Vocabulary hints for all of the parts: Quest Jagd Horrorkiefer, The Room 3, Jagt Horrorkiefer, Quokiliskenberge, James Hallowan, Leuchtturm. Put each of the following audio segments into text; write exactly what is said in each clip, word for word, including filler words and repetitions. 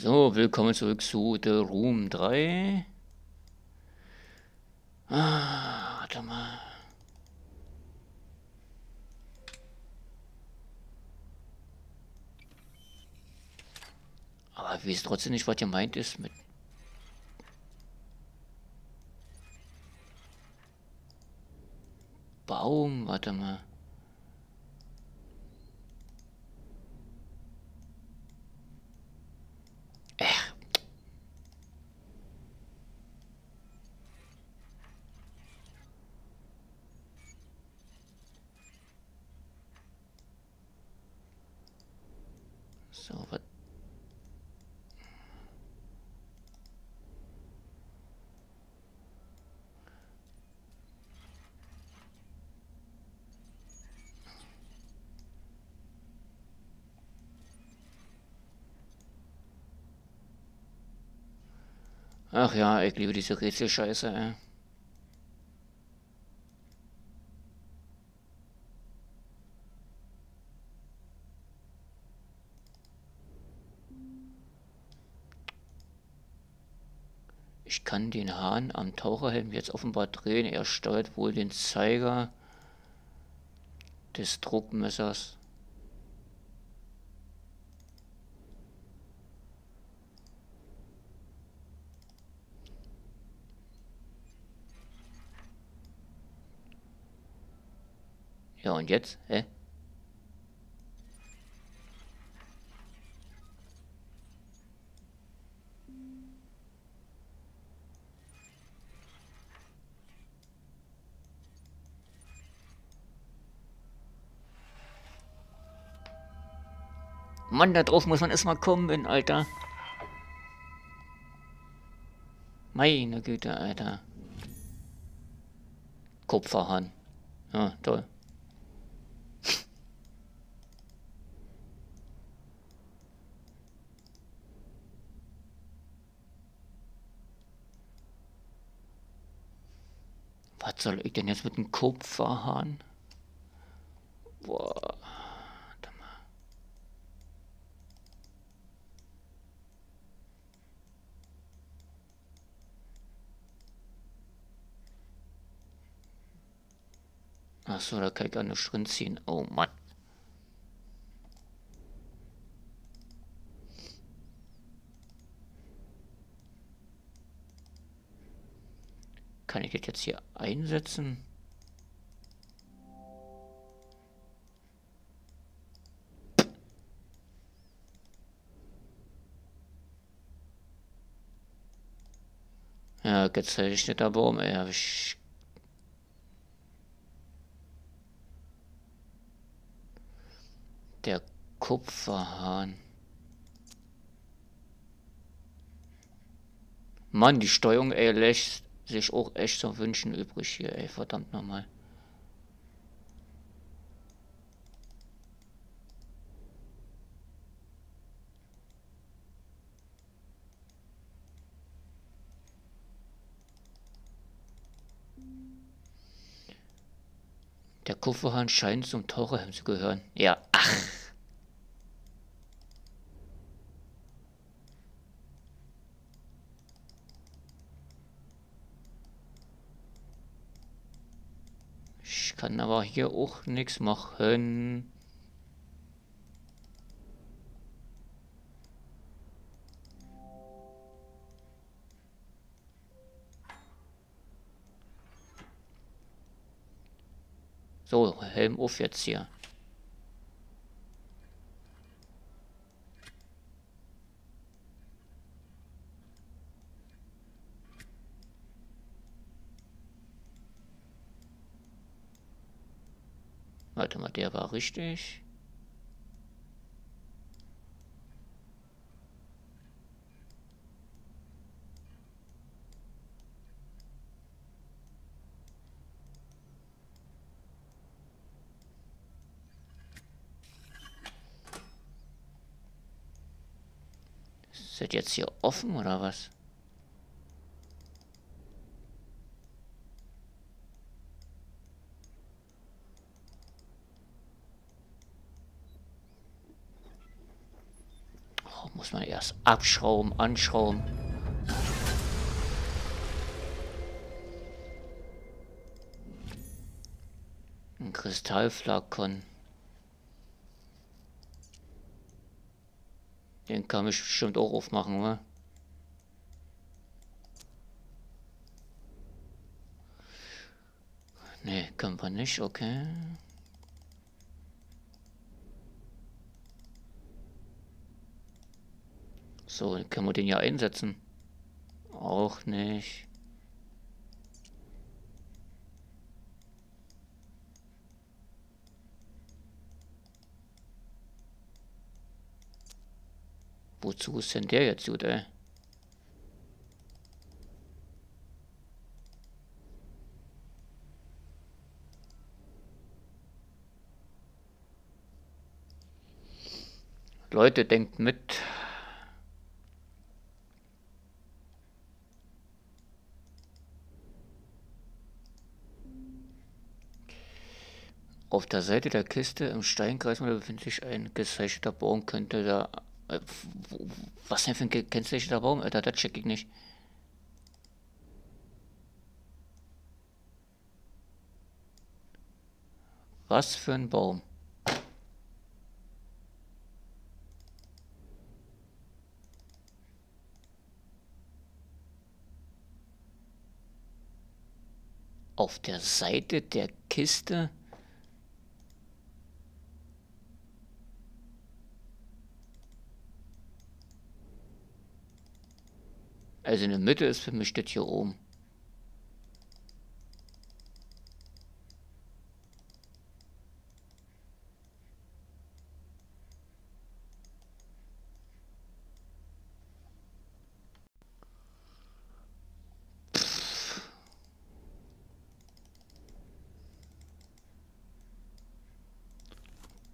So, willkommen zurück zu The Room drei. Ah, warte mal. Aber ich weiß trotzdem nicht, was gemeint ist mit... Baum, warte mal. So, was? Ach ja, ich liebe diese Rätselscheiße, ey. Ich kann den Hahn am Taucherhelm jetzt offenbar drehen. Er steuert wohl den Zeiger des Druckmessers. Ja, und jetzt? Hä? Mann, da drauf muss man erstmal kommen, Alter. Meine Güte, Alter. Kupferhahn. Ja, toll. Was soll ich denn jetzt mit dem Kupferhahn? Boah. Achso, da kann ich gar nicht drin ziehen. Oh Mann. Kann ich das jetzt hier einsetzen? Ja, gezeichneter Baum, ja, ich... Der Kupferhahn. Mann, die Steuerung, ey, lässt sich auch echt zum Wünschen übrig hier, ey, verdammt nochmal. Der Kupferhahn scheint zum Taucherhelm zu gehören. Ja, ach. Ich kann aber hier auch nichts machen. So, Helm auf jetzt hier. Warte mal, der war richtig. Ist das jetzt hier offen oder was? Erstmal erst abschrauben, anschrauben. Ein Kristallflakon. Den kann ich bestimmt auch aufmachen, oder? Ne, können wir nicht, okay. So, dann können wir den ja einsetzen. Auch nicht. Wozu ist denn der jetzt gut, ey? Leute, denkt mit. Auf der Seite der Kiste im Steinkreis befindet sich ein gezeichneter Baum. Könnte da... Äh, wo, was denn für ein gezeichneter Baum? Alter, das check ich nicht. Was für ein Baum? Auf der Seite der Kiste... Also in der Mitte ist für mich das hier oben. Pff.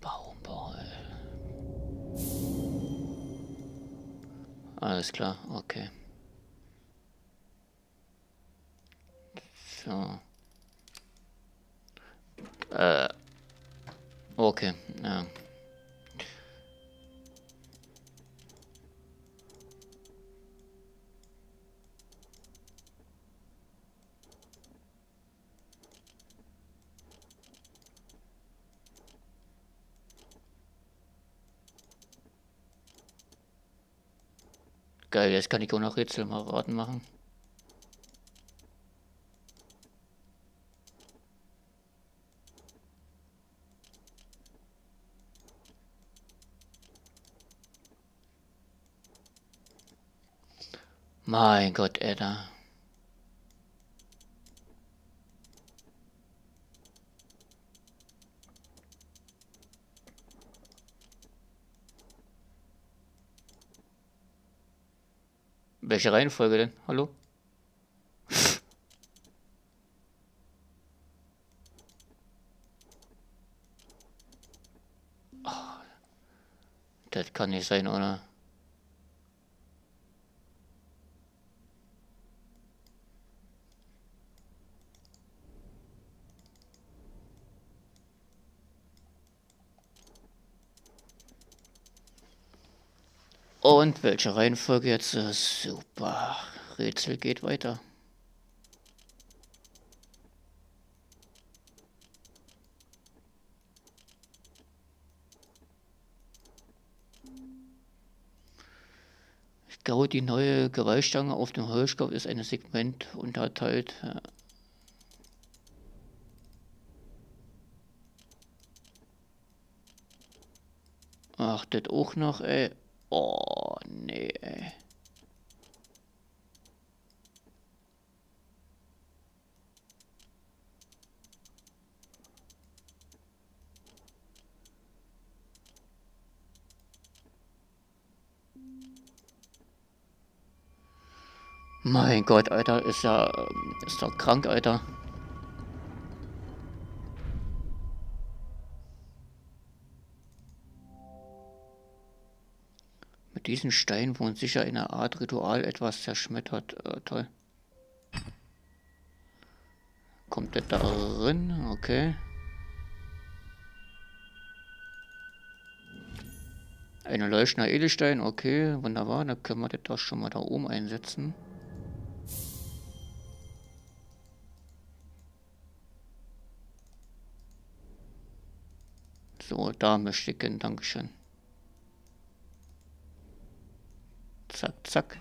Baumball. Alles klar, okay. So. Äh. Okay, ja. Geil, jetzt kann ich auch noch Rätsel mal raten machen. Mein Gott, Edda. Welche Reihenfolge denn? Hallo? Oh, das kann nicht sein, oder? Und welche Reihenfolge jetzt ist? Super. Rätsel geht weiter. Ich glaube, die neue Gewaltstange auf dem Holzkopf ist ein Segment unterteilt. Ach, das auch noch, ey. Oh, nee, ey. Mein Gott, Alter, ist ja, ist doch krank, Alter. Diesen Stein wohnt sicher in einer Art Ritual etwas zerschmettert. Äh, toll. Kommt der da drin? Okay. Ein leuchtender Edelstein, okay, wunderbar. Dann können wir das doch schon mal da oben einsetzen. So, da möchte ich hin, dankeschön. Zack, zack.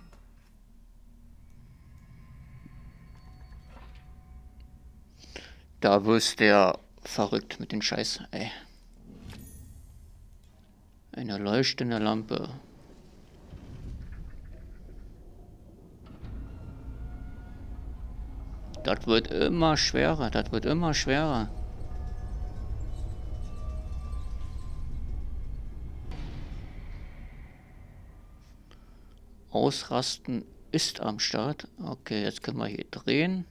Da wirst du ja verrückt mit den Scheiß, ey. Eine leuchtende Lampe. Das wird immer schwerer, das wird immer schwerer. Ausrasten ist am Start. Okay, jetzt können wir hier drehen.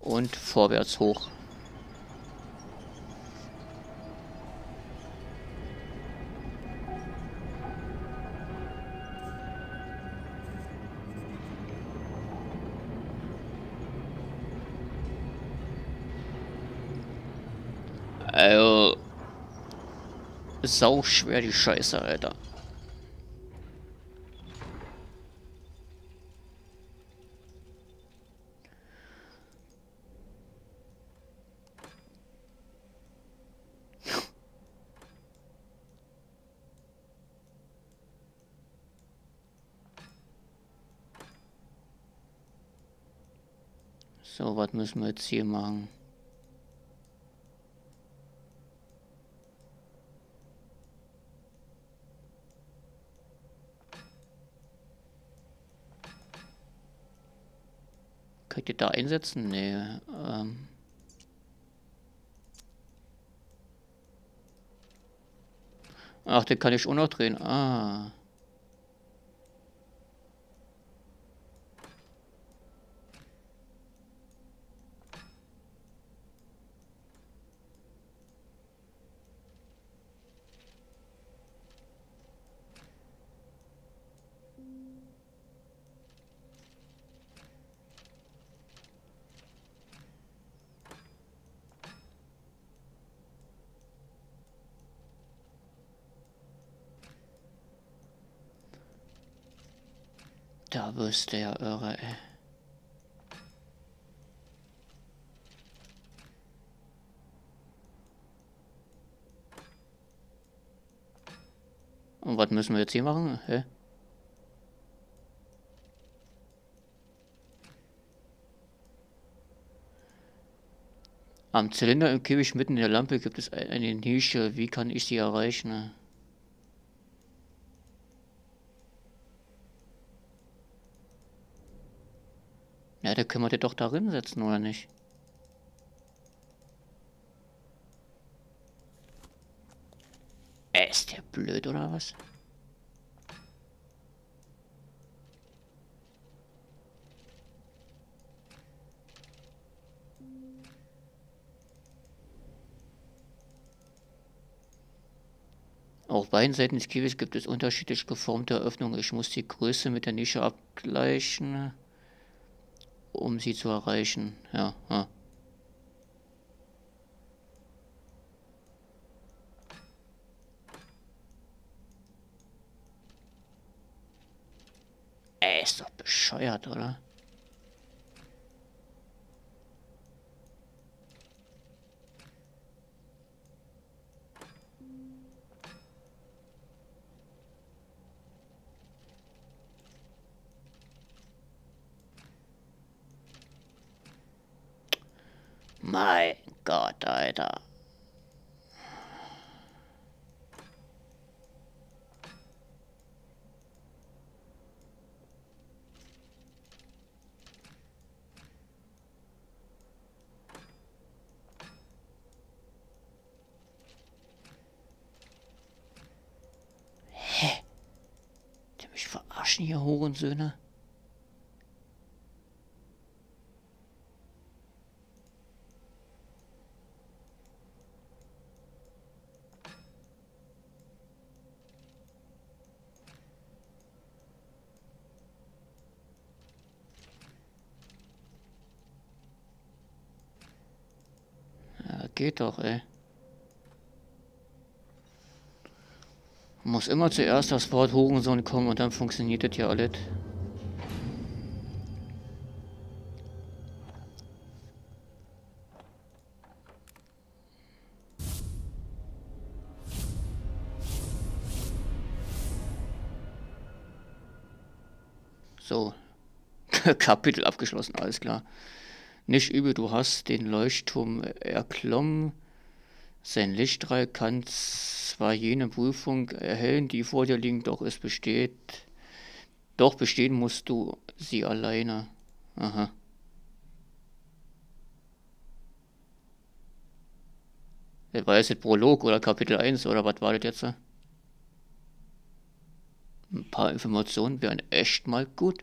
Und vorwärts hoch. Also, sau schwer die Scheiße, Alter. So, was müssen wir jetzt hier machen? Könnt ihr da einsetzen? Nee. Ähm. Ach, den kann ich auch noch drehen. Ah. Da wirst du ja irre, ey. Und was müssen wir jetzt hier machen? Hä? Am Zylinder im Käfig mitten in der Lampe gibt es eine Nische. Wie kann ich sie erreichen? Ja, da können wir den doch darin setzen, oder nicht? Äh, ist der blöd, oder was? Auf beiden Seiten des Käfigs gibt es unterschiedlich geformte Öffnungen. Ich muss die Größe mit der Nische abgleichen, um sie zu erreichen. Ja, ja. Ey, ist doch bescheuert, oder? Mein Gott, Alter. Hä? Die mich verarschen hier, Hurensöhne? Geht doch, ey. Muss immer zuerst das Wort Hurensohn kommen und dann funktioniert das ja alles. So. Kapitel abgeschlossen, alles klar. Nicht übel, du hast den Leuchtturm erklommen. Sein Lichtstrahl kann zwar jene Prüfung erhellen, die vor dir liegt, doch es besteht. Doch bestehen musst du sie alleine. Aha. War das jetzt Prolog oder Kapitel eins oder was war das jetzt? Ein paar Informationen wären echt mal gut.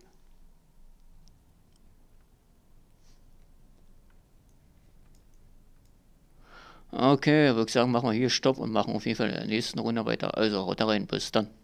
Okay, würde ich sagen, machen wir hier Stopp und machen auf jeden Fall in der nächsten Runde weiter. Also haut rein, bis dann.